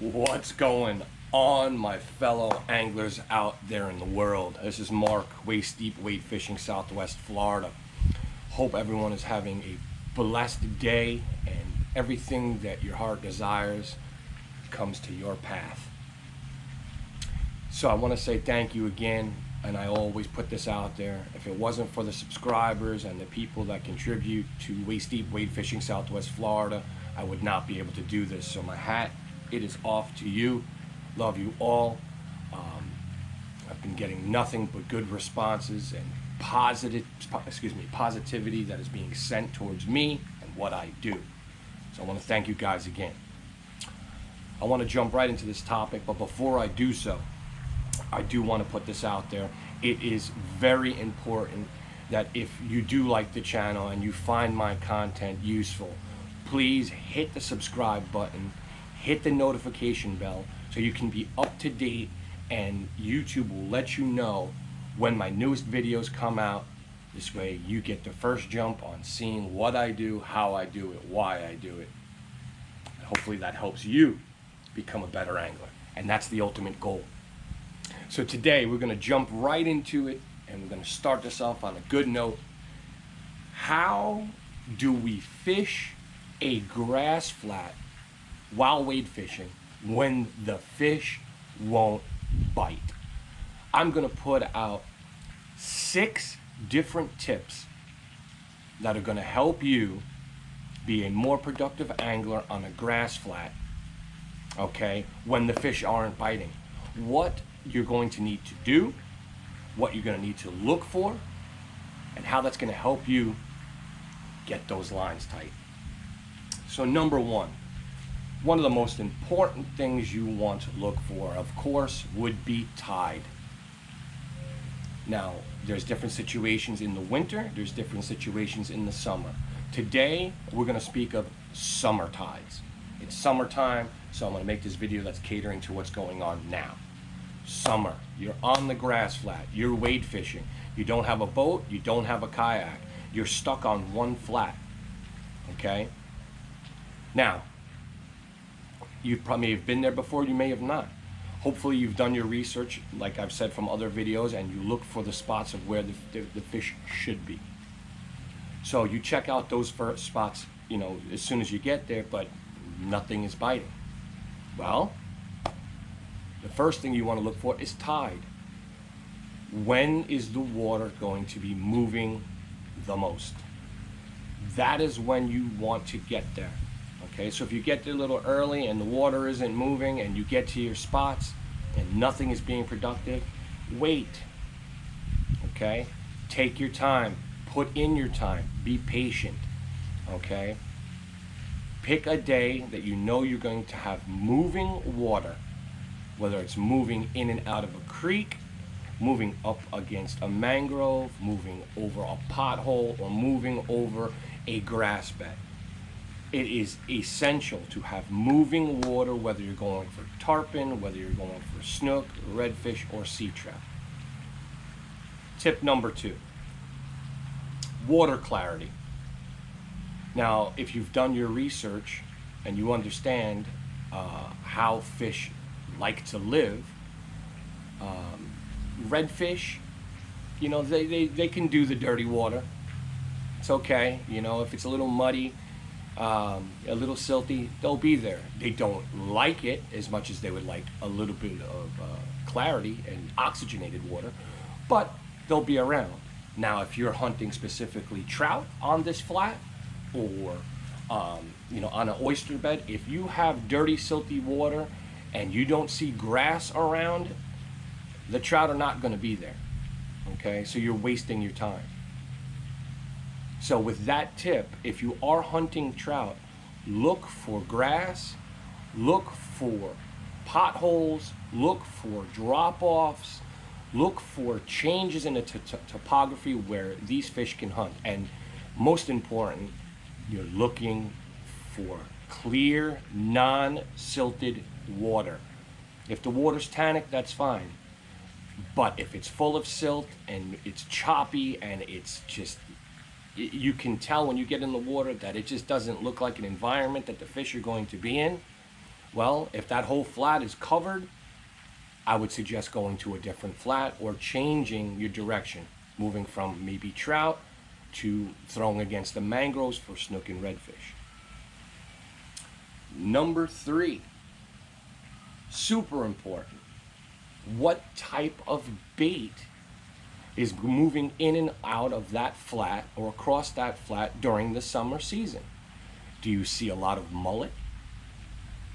What's going on, my fellow anglers out there in the world? This is Mark, Waist Deep Wade Fishing, Southwest Florida. Hope everyone is having a blessed day and everything that your heart desires comes to your path. So I want to say thank you again, and I always put this out there. If it wasn't for the subscribers and the people that contribute to Waist Deep Wade Fishing, Southwest Florida, I would not be able to do this. So my hat, it is off to you. Love you all. I've been getting nothing but good responses and positivity that is being sent towards me and what I do. So I want to thank you guys again. I want to jump right into this topic, but before I do so, I do want to put this out there. It is very important that if you do like the channel and you find my content useful, please hit the subscribe button, hit the notification bell so you can be up to date, and YouTube will let you know when my newest videos come out. This way you get the first jump on seeing what I do, how I do it, why I do it. And hopefully that helps you become a better angler, and that's the ultimate goal. So today we're going to jump right into it, and we're going to start this off on a good note. How do we fish a grass flat while wade fishing when the fish won't bite? I'm going to put out 6 different tips that are going to help you be a more productive angler on a grass flat, okay, when the fish aren't biting. What you're going to need to do, what you're going to need to look for, and how that's going to help you get those lines tight. So number one, one of the most important things you want to look for, of course, would be tide. Now, there's different situations in the winter, there's different situations in the summer. Today, we're going to speak of summer tides. It's summertime, so I'm going to make this video that's catering to what's going on now. Summer, you're on the grass flat, you're wade fishing, you don't have a boat, you don't have a kayak, you're stuck on one flat, okay? Now, you probably have been there before, you may have not. Hopefully you've done your research, like I've said from other videos, and you look for the spots of where the fish should be. So you check out those first spots, you know, as soon as you get there, but nothing is biting. Well, the first thing you want to look for is tide. When is the water going to be moving the most? That is when you want to get there. Okay, so if you get there a little early and the water isn't moving and you get to your spots and nothing is being productive, wait. Okay, take your time, put in your time, be patient. Okay, pick a day that you know you're going to have moving water, whether it's moving in and out of a creek, moving up against a mangrove, moving over a pothole, or moving over a grass bed. It is essential to have moving water, whether you're going for tarpon, whether you're going for snook, redfish, or sea trout. Tip number 2, water clarity. Now, if you've done your research and you understand how fish like to live, redfish, you know, they can do the dirty water. It's okay, you know, if it's a little muddy, a little silty, they'll be there. They don't like it as much as they would like a little bit of clarity and oxygenated water, but they'll be around. Now, if you're hunting specifically trout on this flat, or you know, on an oyster bed, if you have dirty, silty water and you don't see grass around, the trout are not going to be there. Okay, so you're wasting your time. So with that tip, if you are hunting trout, look for grass, look for potholes, look for drop-offs, look for changes in the topography where these fish can hunt. And most important, you're looking for clear, non-silted water. If the water's tannic, that's fine. But if it's full of silt and it's choppy and it's just, you can tell when you get in the water that it just doesn't look like an environment that the fish are going to be in, Well, if that whole flat is covered, I would suggest going to a different flat or changing your direction, moving from maybe trout to throwing against the mangroves for snook and redfish. Number three, super important, what type of bait is moving in and out of that flat or across that flat during the summer season? Do you see a lot of mullet?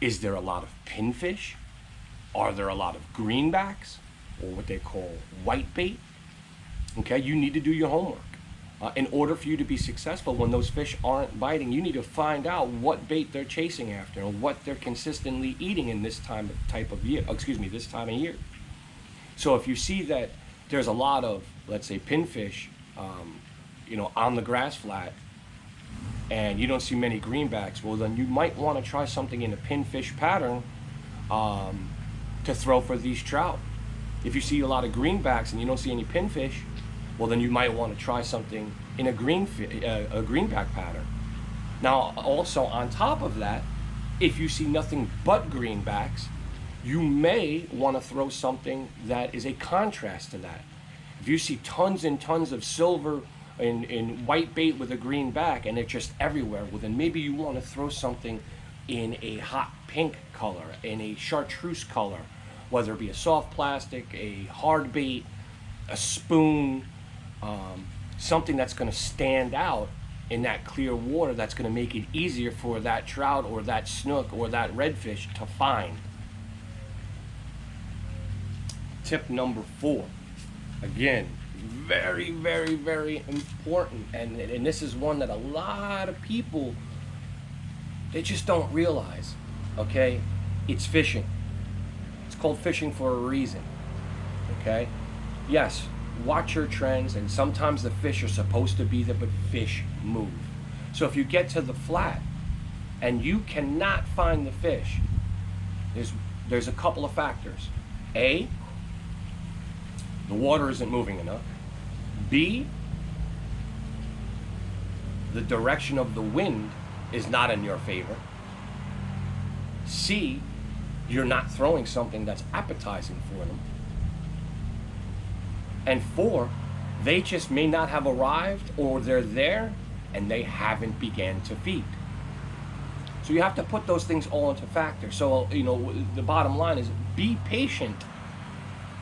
Is there a lot of pinfish? Are there a lot of greenbacks, or what they call whitebait? Okay, you need to do your homework. In order for you to be successful when those fish aren't biting, you need to find out what bait they're chasing after and what they're consistently eating in this time of year. So if you see that there's a lot of, let's say, pinfish, on the grass flat, and you don't see many greenbacks, well, then you might want to try something in a pinfish pattern to throw for these trout. If you see a lot of greenbacks and you don't see any pinfish, well, then you might want to try something in a greenback pattern. Now, also on top of that, if you see nothing but greenbacks, you may want to throw something that is a contrast to that. If you see tons and tons of silver in white bait with a green back and they're just everywhere, well, then maybe you want to throw something in a hot pink color, in a chartreuse color, whether it be a soft plastic, a hard bait, a spoon, something that's going to stand out in that clear water, that's going to make it easier for that trout or that snook or that redfish to find. Tip number four, again, very, very, very important, and this is one that a lot of people, they just don't realize, okay? It's fishing. It's called fishing for a reason, okay? Yes, watch your trends, and sometimes the fish are supposed to be there, but fish move. So if you get to the flat and you cannot find the fish, there's a couple of factors. A, the water isn't moving enough. B, the direction of the wind is not in your favor. C, you're not throwing something that's appetizing for them. And four, they just may not have arrived, or they're there and they haven't began to feed. So you have to put those things all into factor. So, the bottom line is be patient,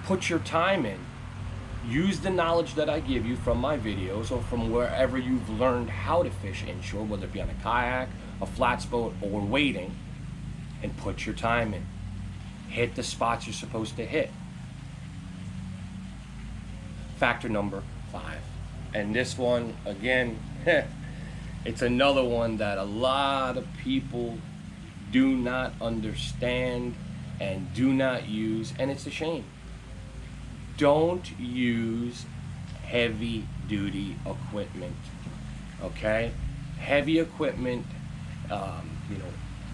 put your time in. Use the knowledge that I give you from my videos or from wherever you've learned how to fish inshore, whether it be on a kayak, a flats boat, or wading, and put your time in. Hit the spots you're supposed to hit. Factor number five. And this one, again, it's another one that a lot of people do not understand and do not use, and it's a shame. Don't use heavy duty equipment, okay? Heavy equipment,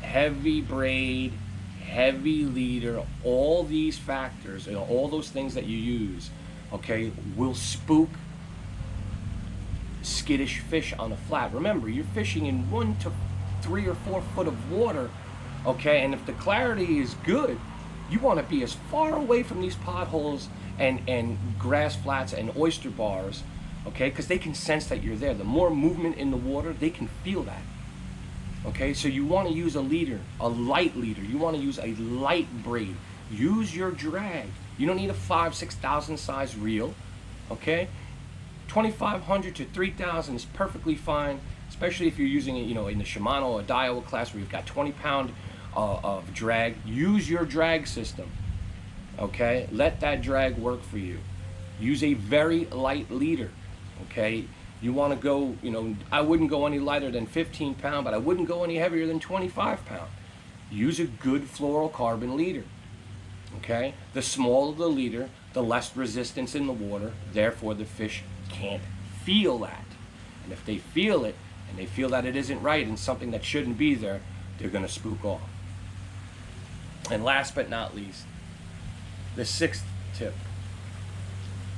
heavy braid, heavy leader, all these factors, all those things that you use, okay, will spook skittish fish on a flat. Remember, you're fishing in 1 to 3 or 4 foot of water, okay? And if the clarity is good, you want to be as far away from these potholes and grass flats and oyster bars, okay? Because they can sense that you're there. The more movement in the water, they can feel that, okay? So you want to use a leader, a light leader. You want to use a light braid. Use your drag. You don't need a 5,000, 6,000 size reel, okay? 2,500 to 3,000 is perfectly fine, especially if you're using it, in the Shimano or Daiwa class where you've got 20-pound of drag. Use your drag system, okay? Let that drag work for you. Use a very light leader, okay? You want to go, I wouldn't go any lighter than 15 pound, but I wouldn't go any heavier than 25 pound. Use a good fluorocarbon leader, okay? The smaller the leader, the less resistance in the water, therefore the fish can't feel that. And if they feel it, and they feel that it isn't right and something that shouldn't be there, they're going to spook off. And last but not least, the sixth tip,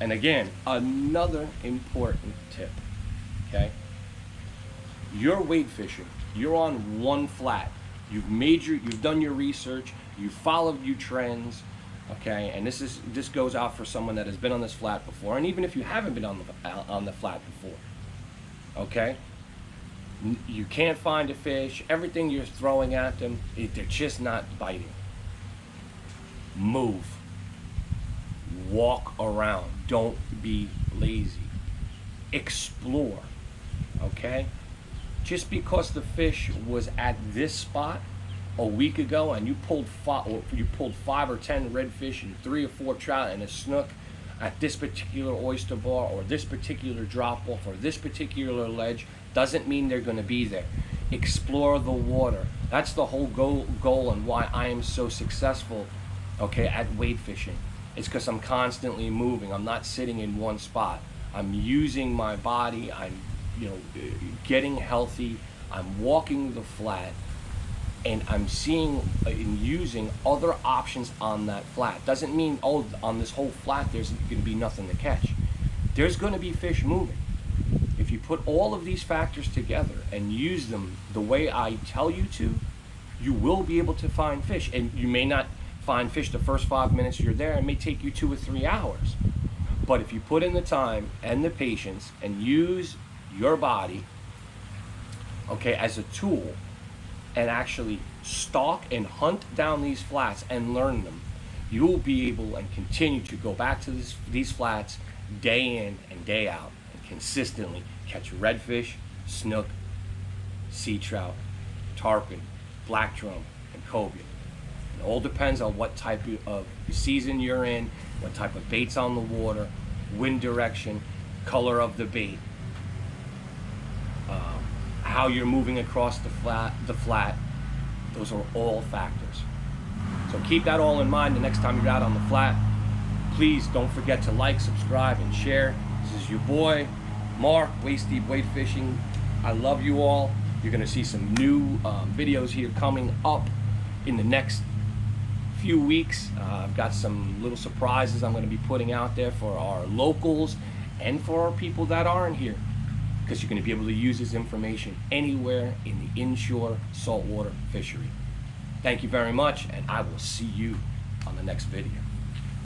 and again, another important tip, okay? You're wade fishing, you're on one flat, You've done your research, you've followed your trends, okay? And this goes out for someone that has been on this flat before, and even if you haven't been on the flat before, okay? You can't find a fish. Everything you're throwing at them, they're just not biting. Move. Walk around. Don't be lazy. Explore, okay? Just because the fish was at this spot a week ago and you pulled 5 or 10 redfish and 3 or 4 trout and a snook at this particular oyster bar or this particular drop off or this particular ledge, doesn't mean they're going to be there. Explore the water. That's the whole goal and why I am so successful, okay, at wade fishing. It's because I'm constantly moving. I'm not sitting in one spot. I'm using my body. I'm, you know, getting healthy. I'm walking the flat, and I'm seeing and using other options on that flat. Doesn't mean, oh, on this whole flat there's going to be nothing to catch. There's going to be fish moving. If you put all of these factors together and use them the way I tell you to, you will be able to find fish. And you may not find fish the first 5 minutes you're there. It may take you 2 or 3 hours. But if you put in the time and the patience and use your body, okay, as a tool, and actually stalk and hunt down these flats and learn them, you'll be able and continue to go back to these flats day in and day out and consistently catch redfish, snook, sea trout, tarpon, black drum, and cobia. It all depends on what type of season you're in, what type of bait's on the water, wind direction, color of the bait, how you're moving across the flat, those are all factors. So keep that all in mind the next time you're out on the flat. Please don't forget to like, subscribe, and share. This is your boy, Mark, Waist Deep Wade Fishing. I love you all. You're gonna see some new videos here coming up in the next few weeks. I've got some little surprises I'm gonna be putting out there for our locals and for our people that aren't here, because you're going to be able to use this information anywhere in the inshore saltwater fishery. Thank you very much, and I will see you on the next video.